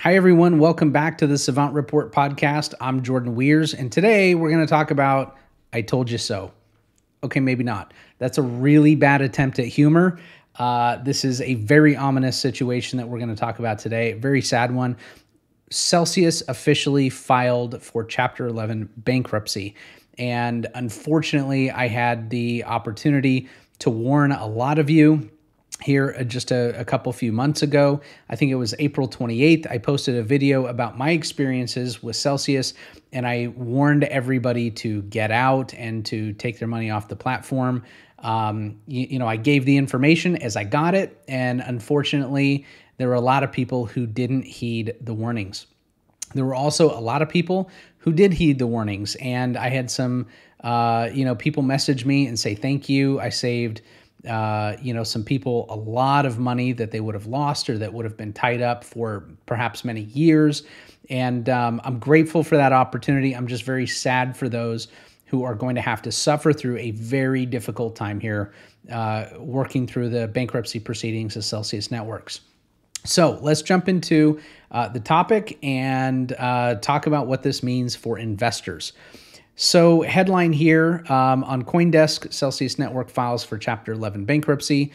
Hi, everyone. Welcome back to the Savant Report podcast. I'm Jordan Wirsz, and today we're going to talk about I told you so. Okay, maybe not. That's a really bad attempt at humor. This is a very ominous situation that we're going to talk about today. Very sad one. Celsius officially filed for Chapter 11 bankruptcy. And unfortunately, I had the opportunity to warn a lot of you here just a couple few months ago. I think it was April 28th, I posted a video about my experiences with Celsius, and I warned everybody to get out and to take their money off the platform. You know, I gave the information as I got it, and unfortunately, there were a lot of people who didn't heed the warnings. There were also a lot of people who did heed the warnings, and I had some, you know, people message me and say, thank you, I saved you know, some people a lot of money that they would have lost or that would have been tied up for perhaps many years. And I'm grateful for that opportunity. I'm just very sad for those who are going to have to suffer through a very difficult time here, working through the bankruptcy proceedings of Celsius Networks. So let's jump into the topic and talk about what this means for investors. So headline here on Coindesk, Celsius Network files for Chapter 11 bankruptcy.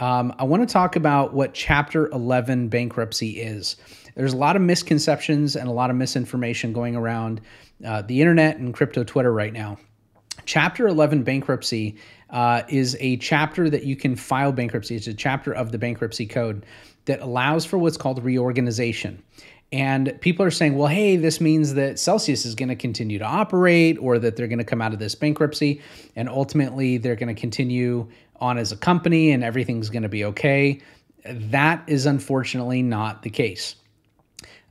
I want to talk about what Chapter 11 bankruptcy is. There's a lot of misconceptions and a lot of misinformation going around the internet and crypto Twitter right now. Chapter 11 bankruptcy is a chapter that you can file bankruptcy. It's a chapter of the bankruptcy code that allows for what's called reorganization. And people are saying, well, hey, this means that Celsius is going to continue to operate, or that they're going to come out of this bankruptcy and ultimately they're going to continue on as a company and everything's going to be okay. That is unfortunately not the case.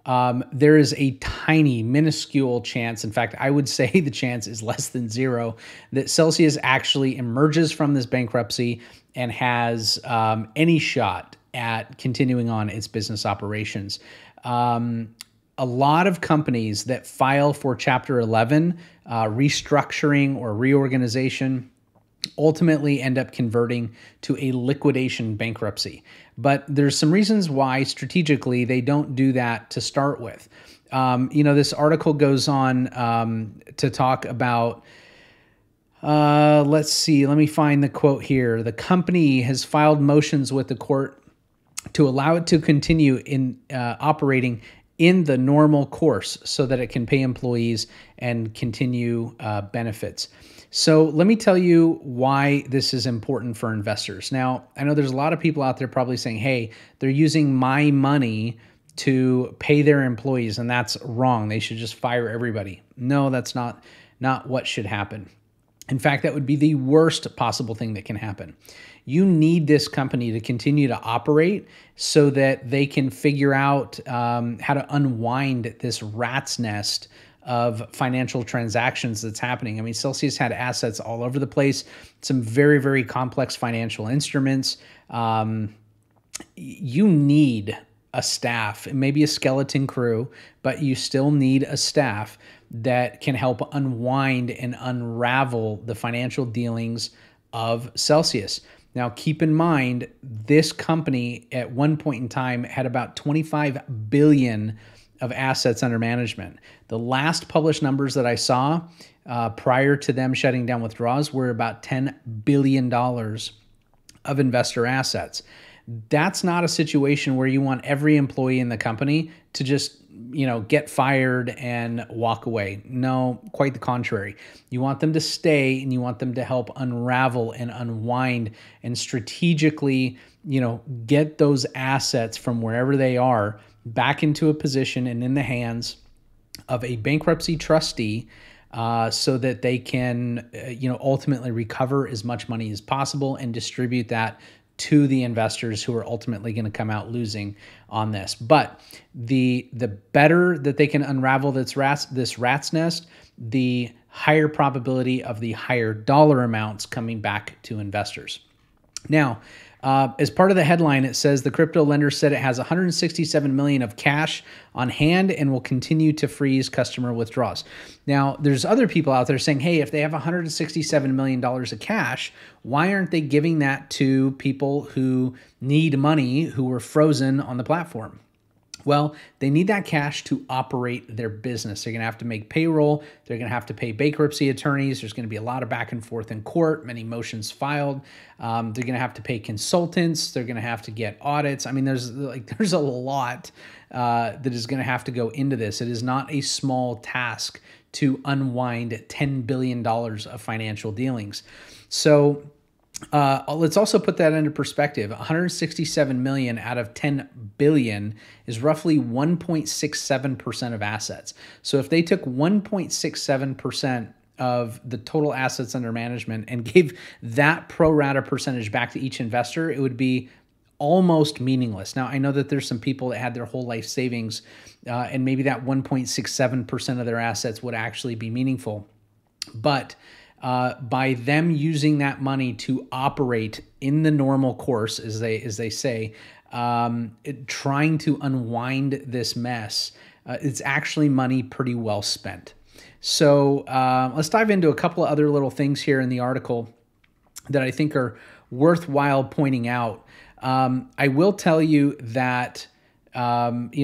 There is a tiny, minuscule chance, in fact, I would say the chance is less than zero, that Celsius actually emerges from this bankruptcy and has any shot at continuing on its business operations. A lot of companies that file for Chapter 11 restructuring or reorganization ultimately end up converting to a liquidation bankruptcy. But there's some reasons why strategically they don't do that to start with. You know, this article goes on to talk about let's see, let me find the quote here. The company has filed motions with the court to allow it to continue in operating in the normal course so that it can pay employees and continue benefits. So let me tell you why this is important for investors. Now, I know there's a lot of people out there probably saying, hey, they're using my money to pay their employees, and that's wrong. They should just fire everybody. No, that's not what should happen. In fact, that would be the worst possible thing that can happen. You need this company to continue to operate so that they can figure out how to unwind this rat's nest of financial transactions that's happening. I mean, Celsius had assets all over the place, some very, very complex financial instruments. You need a staff, maybe a skeleton crew, but you still need a staff that can help unwind and unravel the financial dealings of Celsius. Now, keep in mind, this company at one point in time had about $25 billion of assets under management. The last published numbers that I saw prior to them shutting down withdrawals were about $10 billion of investor assets. That's not a situation where you want every employee in the company to just, you know, get fired and walk away. No, quite the contrary. You want them to stay, and you want them to help unravel and unwind and strategically, you know, get those assets from wherever they are back into a position and in the hands of a bankruptcy trustee so that they can, you know, ultimately recover as much money as possible and distribute that to the investors who are ultimately going to come out losing on this. But the better that they can unravel this rat's nest, the higher probability of the higher dollar amounts coming back to investors. Now, as part of the headline, it says the crypto lender said it has $167 million of cash on hand and will continue to freeze customer withdrawals. Now, there's other people out there saying, hey, if they have $167 million of cash, why aren't they giving that to people who need money who were frozen on the platform? Well, they need that cash to operate their business. They're going to have to make payroll. They're going to have to pay bankruptcy attorneys. There's going to be a lot of back and forth in court, many motions filed. They're going to have to pay consultants. They're going to have to get audits. I mean, there's a lot that is going to have to go into this. It is not a small task to unwind $10 billion of financial dealings. So let's also put that into perspective. 167 million out of 10 billion is roughly 1.67% of assets. So if they took 1.67% of the total assets under management and gave that pro rata percentage back to each investor, it would be almost meaningless. Now, I know that there's some people that had their whole life savings, and maybe that 1.67% of their assets would actually be meaningful. But by them using that money to operate in the normal course, as they say, trying to unwind this mess, it's actually money pretty well spent. So let's dive into a couple of other little things here in the article that I think are worthwhile pointing out. I will tell you that you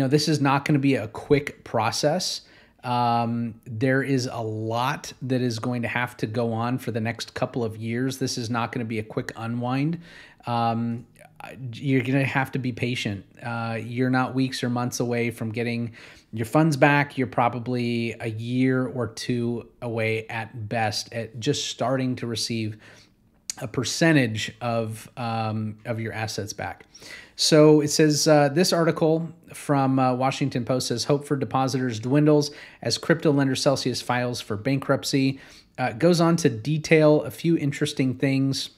know, this is not going to be a quick process. There is a lot that is going to have to go on for the next couple of years. This is not going to be a quick unwind. You're going to have to be patient. You're not weeks or months away from getting your funds back. You're probably a year or two away at best at just starting to receive a percentage of your assets back. So it says, this article from Washington Post says, hope for depositors dwindles as crypto lender Celsius files for bankruptcy. It goes on to detail a few interesting things,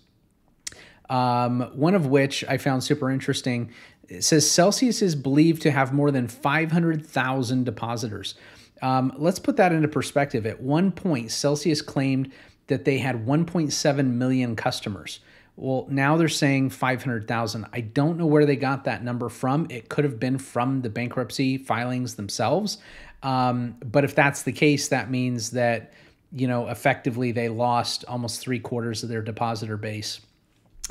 one of which I found super interesting. It says Celsius is believed to have more than 500,000 depositors. Let's put that into perspective. At one point, Celsius claimed that they had 1.7 million customers. Well, now they're saying 500,000. I don't know where they got that number from. It could have been from the bankruptcy filings themselves. But if that's the case, that means that, you know, effectively they lost almost 3/4 of their depositor base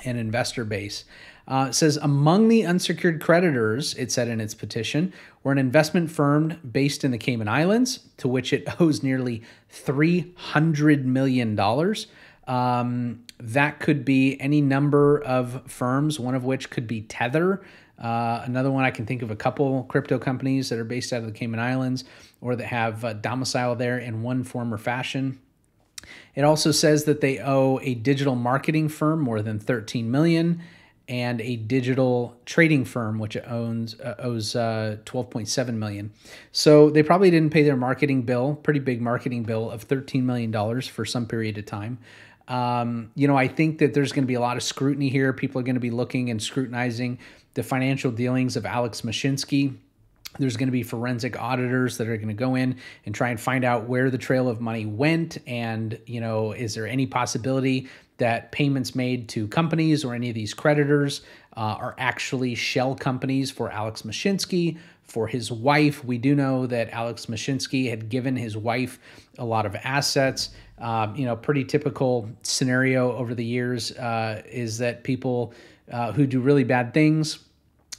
and investor base. It says among the unsecured creditors, it said in its petition, were an investment firm based in the Cayman Islands, to which it owes nearly $300 million. That could be any number of firms, one of which could be Tether. Another one, I can think of a couple crypto companies that are based out of the Cayman Islands or that have a domicile there in one form or fashion. It also says that they owe a digital marketing firm more than $13 million and a digital trading firm, which owes $12.7 million. So they probably didn't pay their marketing bill, pretty big marketing bill of $13 million for some period of time. You know, I think that there's going to be a lot of scrutiny here. People are going to be looking and scrutinizing the financial dealings of Alex Mashinsky. There's going to be forensic auditors that are going to go in and try and find out where the trail of money went. And, you know, is there any possibility that payments made to companies or any of these creditors are actually shell companies for Alex Mashinsky, for his wife? We do know that Alex Mashinsky had given his wife a lot of assets. You know, pretty typical scenario over the years is that people who do really bad things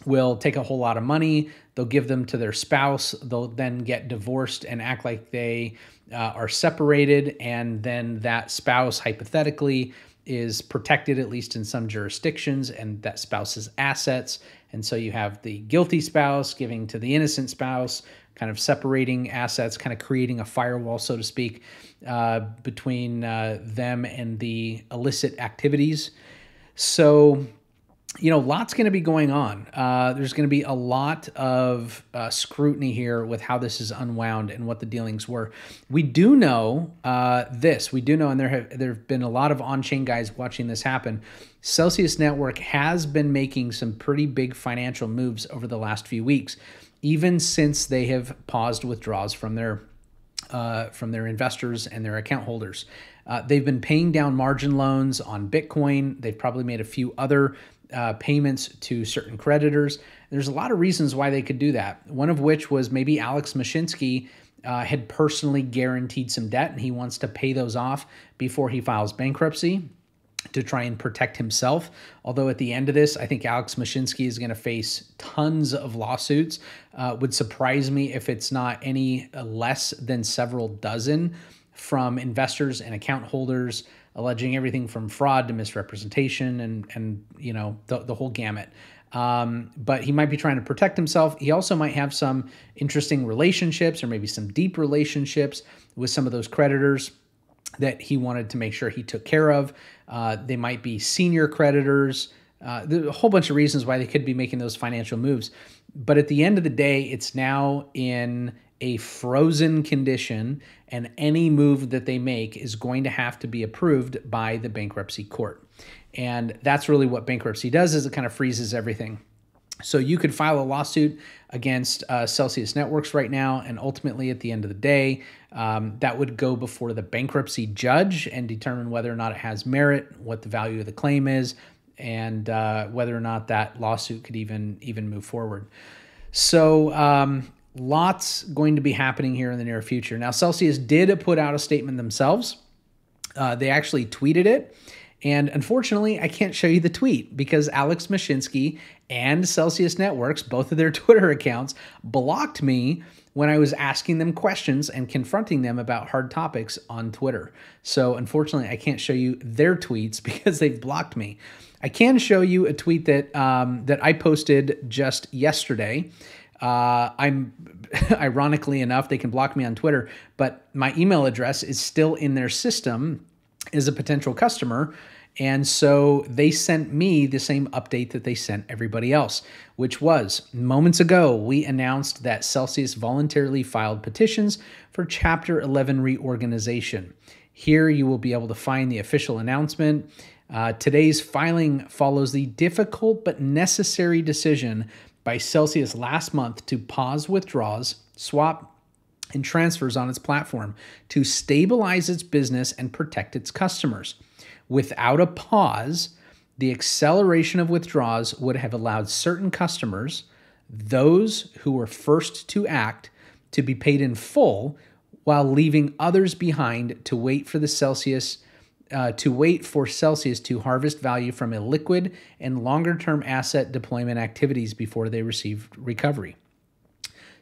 will take a whole lot of money. They'll give them to their spouse. They'll then get divorced and act like they are separated. And then that spouse hypothetically is protected, at least in some jurisdictions, and that spouse's assets. And so you have the guilty spouse giving to the innocent spouse, kind of separating assets, kind of creating a firewall, so to speak, between them and the illicit activities. So, you know, lots going to be going on. There's going to be a lot of scrutiny here with how this is unwound and what the dealings were. We do know this. We do know, and there have been a lot of on-chain guys watching this happen. Celsius Network has been making some pretty big financial moves over the last few weeks, even since they have paused withdrawals from their investors and their account holders. They've been paying down margin loans on Bitcoin. They've probably made a few other payments to certain creditors. There's a lot of reasons why they could do that. One of which was maybe Alex Mashinsky had personally guaranteed some debt and he wants to pay those off before he files bankruptcy. to try and protect himself. Although at the end of this, I think Alex Mashinsky is going to face tons of lawsuits. Would surprise me if it's not any less than several dozen from investors and account holders alleging everything from fraud to misrepresentation and you know, the whole gamut. But he might be trying to protect himself. He also might have some interesting relationships or maybe some deep relationships with some of those creditors that he wanted to make sure he took care of. They might be senior creditors. There's a whole bunch of reasons why they could be making those financial moves. But at the end of the day, it's now in a frozen condition, and any move that they make is going to have to be approved by the bankruptcy court. And that's really what bankruptcy does, is it kind of freezes everything. So you could file a lawsuit against Celsius Networks right now, and ultimately at the end of the day, that would go before the bankruptcy judge and determine whether or not it has merit, what the value of the claim is, and whether or not that lawsuit could even move forward. So lots going to be happening here in the near future. Now, Celsius did put out a statement themselves. They actually tweeted it. And unfortunately, I can't show you the tweet because Alex Mashinsky and Celsius Networks, both of their Twitter accounts, blocked me when I was asking them questions and confronting them about hard topics on Twitter. So unfortunately, I can't show you their tweets because they've blocked me. I can show you a tweet that that I posted just yesterday. Ironically enough, they can block me on Twitter, but my email address is still in their system as a potential customer. And so they sent me the same update that they sent everybody else, which was moments ago, we announced that Celsius voluntarily filed petitions for Chapter 11 reorganization. Here you will be able to find the official announcement. Today's filing follows the difficult but necessary decision by Celsius last month to pause withdrawals, swap, and transfers on its platform to stabilize its business and protect its customers. Without a pause, the acceleration of withdrawals would have allowed certain customers, those who were first to act, to be paid in full while leaving others behind to wait for Celsius to harvest value from illiquid and longer-term asset deployment activities before they received recovery.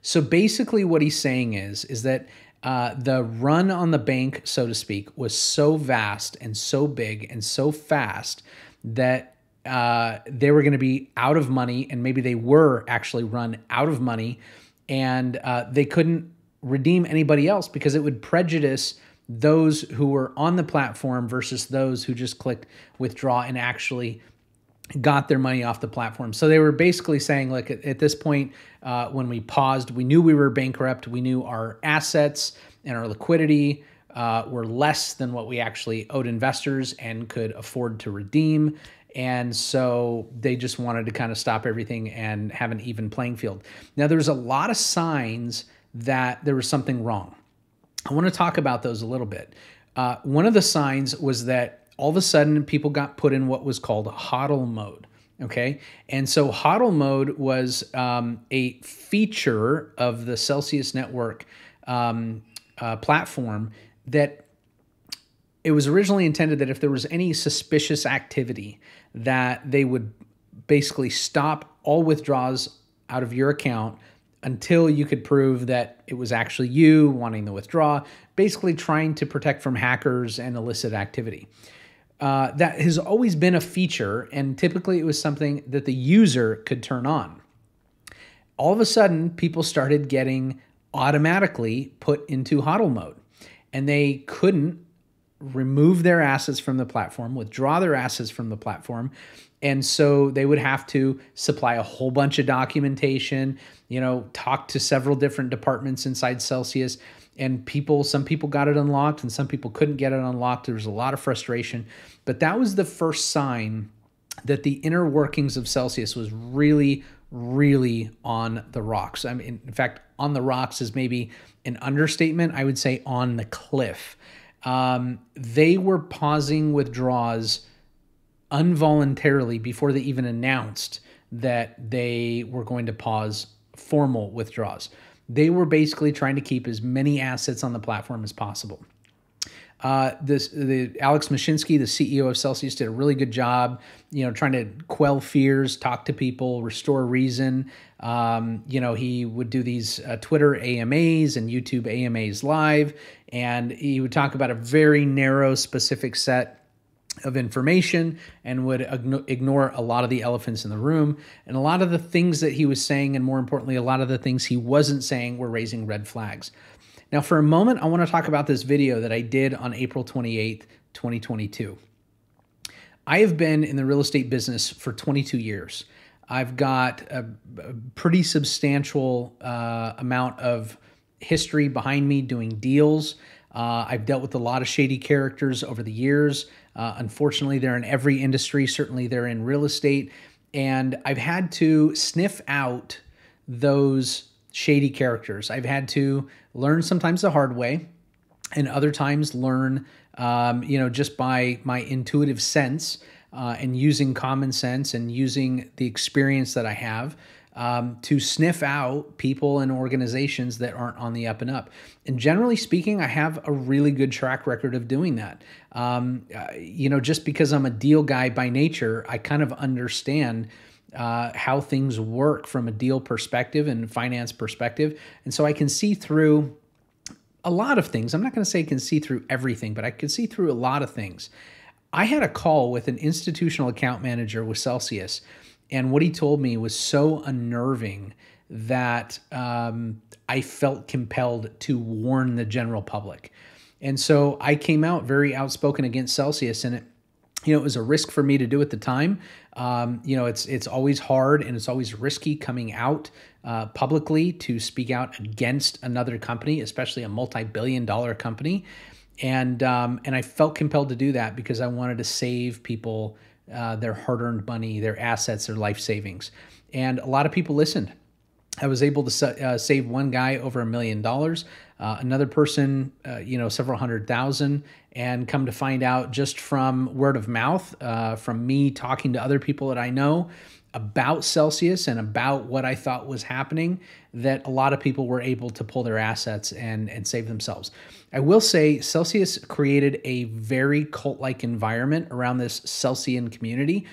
So basically what he's saying is that the run on the bank, so to speak, was so vast and so big and so fast that they were going to be out of money, and maybe they were actually run out of money, and they couldn't redeem anybody else because it would prejudice those who were on the platform versus those who just clicked withdraw and actually got their money off the platform. So they were basically saying, look, at this point, when we paused, we knew we were bankrupt. We knew our assets and our liquidity were less than what we actually owed investors and could afford to redeem. And so they just wanted to kind of stop everything and have an even playing field. Now, there's a lot of signs that there was something wrong. I want to talk about those a little bit. One of the signs was that all of a sudden, people got put in what was called HODL mode, okay? And so HODL mode was a feature of the Celsius Network platform that it was originally intended that if there was any suspicious activity, that they would basically stop all withdrawals out of your account until you could prove that it was actually you wanting to withdraw, basically trying to protect from hackers and illicit activity. That has always been a feature, and typically it was something that the user could turn on. All of a sudden, people started getting automatically put into HODL mode, and they couldn't remove their assets from the platform, withdraw their assets from the platform, and so they would have to supply a whole bunch of documentation, you know, talk to several different departments inside Celsius. And people, some people got it unlocked and some people couldn't get it unlocked. There was a lot of frustration. But that was the first sign that the inner workings of Celsius was really, really on the rocks. I mean, in fact, on the rocks is maybe an understatement. I would say on the cliff. They were pausing withdrawals involuntarily before they even announced that they were going to pause formal withdrawals. They were basically trying to keep as many assets on the platform as possible. Alex Mashinsky, the CEO of Celsius, did a really good job, trying to quell fears, talk to people, restore reason. He would do these Twitter AMAs and YouTube AMAs live, and he would talk about a very narrow, specific set of information and would ignore a lot of the elephants in the room. And a lot of the things that he was saying, and more importantly, a lot of the things he wasn't saying, were raising red flags. Now, for a moment, I want to talk about this video that I did on April 28th, 2022. I have been in the real estate business for 22 years. I've got a pretty substantial amount of history behind me doing deals. I've dealt with a lot of shady characters over the years. Unfortunately, they're in every industry. Certainly, they're in real estate. And I've had to sniff out those shady characters. I've had to learn sometimes the hard way, and other times learn, just by my intuitive sense and using common sense and using the experience that I have to sniff out people and organizations that aren't on the up and up. And generally speaking, I have a really good track record of doing that. Just because I'm a deal guy by nature, I kind of understand how things work from a deal perspective and finance perspective. And so I can see through a lot of things. I'm not going to say I can see through everything, but I can see through a lot of things. I had a call with an institutional account manager with Celsius, and what he told me was so unnerving that I felt compelled to warn the general public. And so I came out very outspoken against Celsius, and it was a risk for me to do at the time. It's always hard and it's always risky coming out publicly to speak out against another company, especially a multi-billion-dollar company. And I felt compelled to do that because I wanted to save people their hard-earned money, their assets, their life savings. And a lot of people listened. I was able to save one guy over $1 million, another person, several hundred thousand, and come to find out just from word of mouth, from me talking to other people that I know about Celsius and about what I thought was happening, that a lot of people were able to pull their assets and save themselves. I will say Celsius created a very cult-like environment around this Celsian community.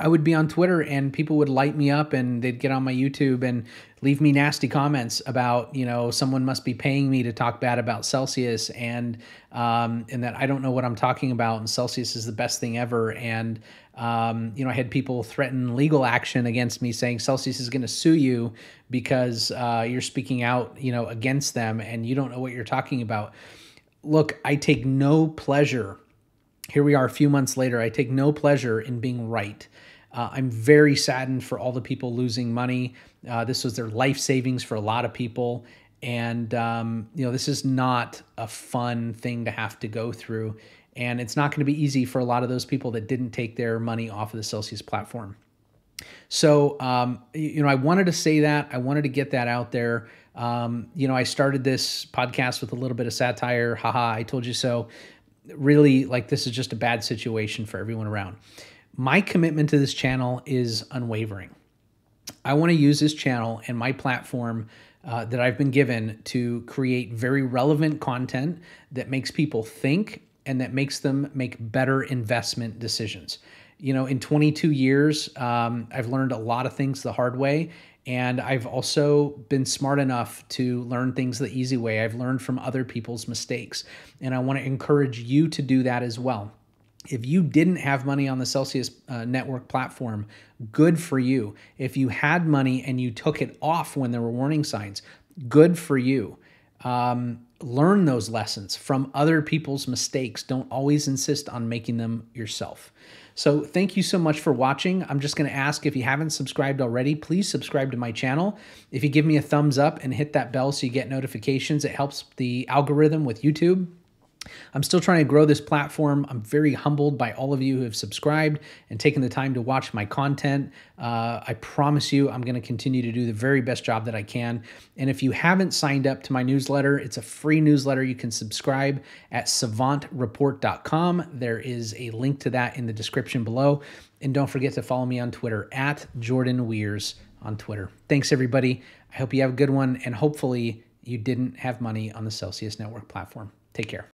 I would be on Twitter and people would light me up and they'd get on my YouTube and leave me nasty comments about, someone must be paying me to talk bad about Celsius and that I don't know what I'm talking about and Celsius is the best thing ever. And, I had people threaten legal action against me saying Celsius is going to sue you because you're speaking out, against them and you don't know what you're talking about. Look, I take no pleasure. Here we are a few months later. I take no pleasure in being right. I'm very saddened for all the people losing money. This was their life savings for a lot of people. And, this is not a fun thing to have to go through. And it's not going to be easy for a lot of those people that didn't take their money off of the Celsius platform. So, I wanted to say that. I wanted to get that out there. I started this podcast with a little bit of satire. Haha, I told you so. Really, this is just a bad situation for everyone around. My commitment to this channel is unwavering. I want to use this channel and my platform that I've been given to create very relevant content that makes people think and that makes them make better investment decisions. In 22 years, I've learned a lot of things the hard way. And I've also been smart enough to learn things the easy way. I've learned from other people's mistakes. And I want to encourage you to do that as well. If you didn't have money on the Celsius network platform, good for you. If you had money and you took it off when there were warning signs, good for you. Learn those lessons from other people's mistakes. Don't always insist on making them yourself. So thank you so much for watching. I'm just going to ask, if you haven't subscribed already, please subscribe to my channel. If you give me a thumbs up and hit that bell so you get notifications, it helps the algorithm with YouTube. I'm still trying to grow this platform. I'm very humbled by all of you who have subscribed and taken the time to watch my content. I promise you I'm going to continue to do the very best job that I can. And if you haven't signed up to my newsletter, it's a free newsletter. You can subscribe at savantreport.com. There is a link to that in the description below. And don't forget to follow me on Twitter at Jordan Wirsz on Twitter. Thanks, everybody. I hope you have a good one. And hopefully you didn't have money on the Celsius Network platform. Take care.